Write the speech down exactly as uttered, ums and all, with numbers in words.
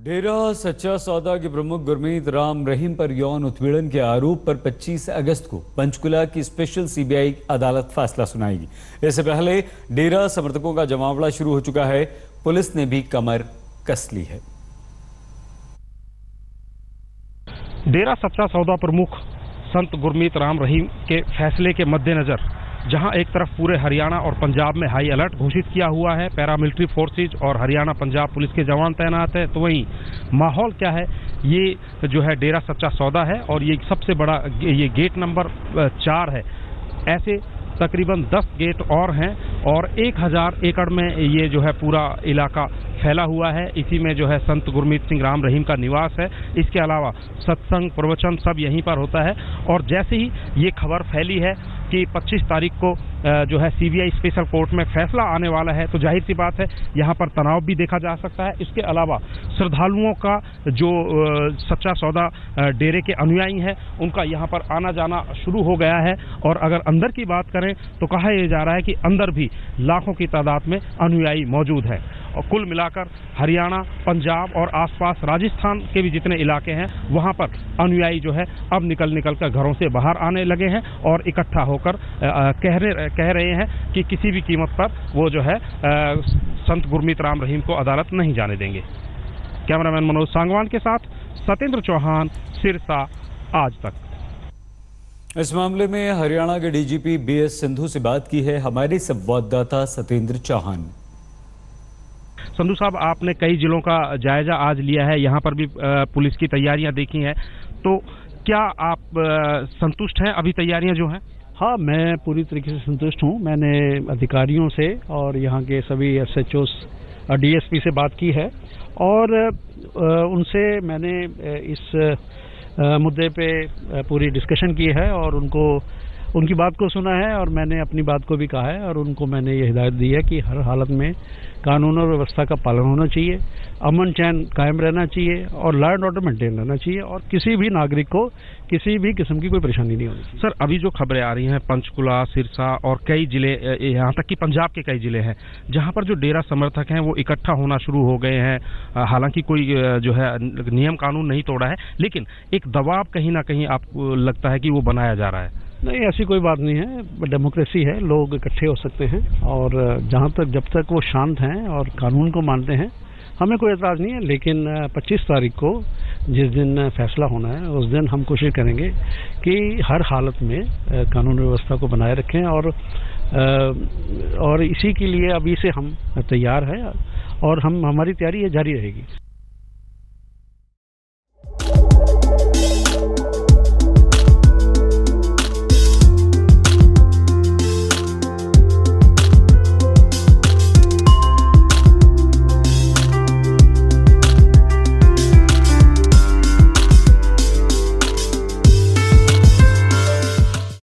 डेरा सच्चा सौदा के प्रमुख गुरमीत राम रहीम पर यौन उत्पीड़न के आरोप पर पच्चीस अगस्त को पंचकुला की स्पेशल सीबीआई अदालत फैसला सुनाएगी। इससे पहले डेरा समर्थकों का जमावड़ा शुरू हो चुका है। पुलिस ने भी कमर कस ली है। डेरा सच्चा सौदा प्रमुख संत गुरमीत राम रहीम के फैसले के मद्देनजर जहां एक तरफ पूरे हरियाणा और पंजाब में हाई अलर्ट घोषित किया हुआ है, पैरामिलिट्री फोर्सेज और हरियाणा पंजाब पुलिस के जवान तैनात हैं, तो वहीं माहौल क्या है, ये जो है डेरा सच्चा सौदा है और ये सबसे बड़ा ये गेट नंबर चार है। ऐसे तकरीबन दस गेट और हैं और एक हज़ार एकड़ में ये जो है पूरा इलाका फैला हुआ है। इसी में जो है संत गुरमीत सिंह राम रहीम का निवास है। इसके अलावा सत्संग प्रवचन सब यहीं पर होता है। और जैसे ही ये खबर फैली है कि पच्चीस तारीख को जो है सीबीआई स्पेशल कोर्ट में फैसला आने वाला है, तो जाहिर सी बात है यहाँ पर तनाव भी देखा जा सकता है। इसके अलावा श्रद्धालुओं का जो सच्चा सौदा डेरे के अनुयायी हैं, उनका यहाँ पर आना जाना शुरू हो गया है। और अगर अंदर की बात करें तो कहा यह जा रहा है कि अंदर भी लाखों की तादाद में अनुयायी मौजूद हैं। और कुल मिलाकर हरियाणा, पंजाब और आसपास राजस्थान के भी जितने इलाके हैं, वहाँ पर अनुयायी जो है अब निकल निकल कर घरों से बाहर आने लगे हैं और इकट्ठा होकर कहने कह रहे हैं कि किसी भी कीमत पर वो जो है संत गुरमीत राम रहीम को अदालत नहीं जाने देंगे। कैमरामैन मनोज सांगवान के साथ सतेंद्र चौहान, सिरसा, आज तक। इस मामले में हरियाणा के डीजीपी बीएस संधू से बात की है हमारे संवाददाता सतेंद्र चौहान। संधू साहब, आपने कई जिलों का जायजा आज लिया है, यहाँ पर भी पुलिस की तैयारियां देखी हैं, तो क्या आप संतुष्ट हैं अभी तैयारियां जो हैं? हाँ, मैं पूरी तरीके से संतुष्ट हूँ। मैंने अधिकारियों से और यहाँ के सभी S H O, D S P से बात की है और उनसे मैंने इस मुद्दे पे पूरी डिस्कशन की है और उनको उनकी बात को सुना है और मैंने अपनी बात को भी कहा है और उनको मैंने ये हिदायत दी है कि हर हालत में कानून और व्यवस्था का पालन होना चाहिए, अमन चैन कायम रहना चाहिए और लॉ एंड ऑर्डर मेंटेन रहना चाहिए और किसी भी नागरिक को किसी भी किस्म की कोई परेशानी नहीं होनी चाहिए। सर, अभी जो खबरें आ रही हैं पंचकुला, सिरसा और कई जिले, यहाँ तक कि पंजाब के कई जिले हैं जहाँ पर जो डेरा समर्थक हैं वो इकट्ठा होना शुरू हो गए हैं। हालांकि कोई जो है नियम कानून नहीं तोड़ा है, लेकिन एक दबाव कहीं ना कहीं आपको लगता है कि वो बनाया जा रहा है? नहीं, ऐसी कोई बात नहीं है, डेमोक्रेसी है, लोग इकट्ठे हो सकते हैं और जहाँ तक जब तक वो शांत हैं और कानून को मानते हैं हमें कोई एतराज़ नहीं है। लेकिन पच्चीस तारीख को जिस दिन फैसला होना है उस दिन हम कोशिश करेंगे कि हर हालत में कानून व्यवस्था को बनाए रखें और और इसी के लिए अभी से हम तैयार हैं और हम हमारी तैयारी ये जारी रहेगी।